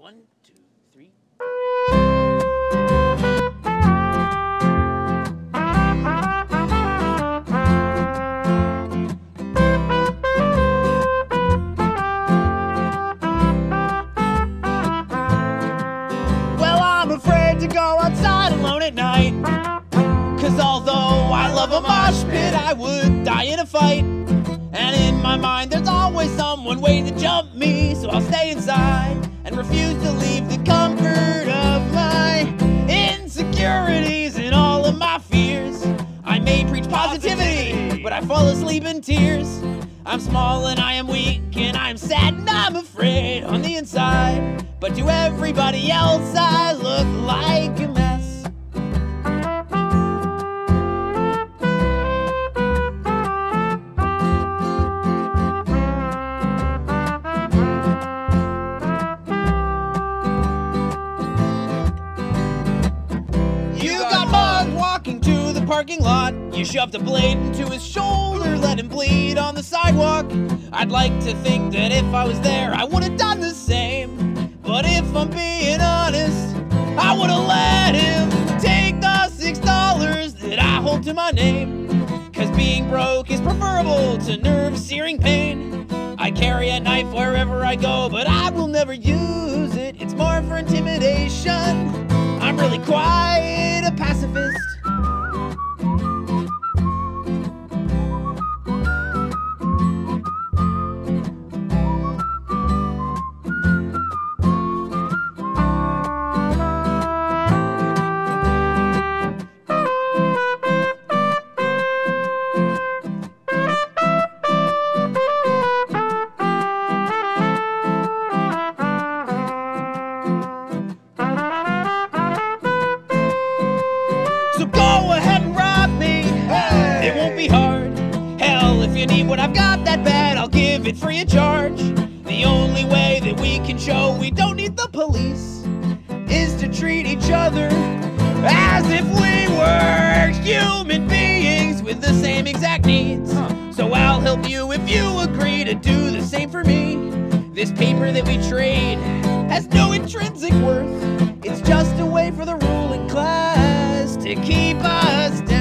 1, 2, 3. Well, I'm afraid to go outside alone at night, 'cause although I love a mosh pit, I would die in a fight. And in my mind there's always someone waiting to jump me, so I'll stay inside and refuse to leave the comfort of my insecurities and all of my fears. I may preach positivity, but I fall asleep in tears. I'm small and I am weak and I'm sad and I'm afraid on the inside, but to everybody else I look like a mess. Parking lot, you shoved a blade into his shoulder, let him bleed on the sidewalk. I'd like to think that if I was there, I would have done the same. But if I'm being honest, I would have let him take the $6 that I hold to my name. 'Cause being broke is preferable to nerve-searing pain. I carry a knife wherever I go, but I will never use it. It's more for intimidation. I'm really quite a pacifist. Free of charge. The only way that we can show we don't need the police is to treat each other as if we were human beings with the same exact needs. So I'll help you if you agree to do the same for me. This paper that we trade has no intrinsic worth. It's just a way for the ruling class to keep us down.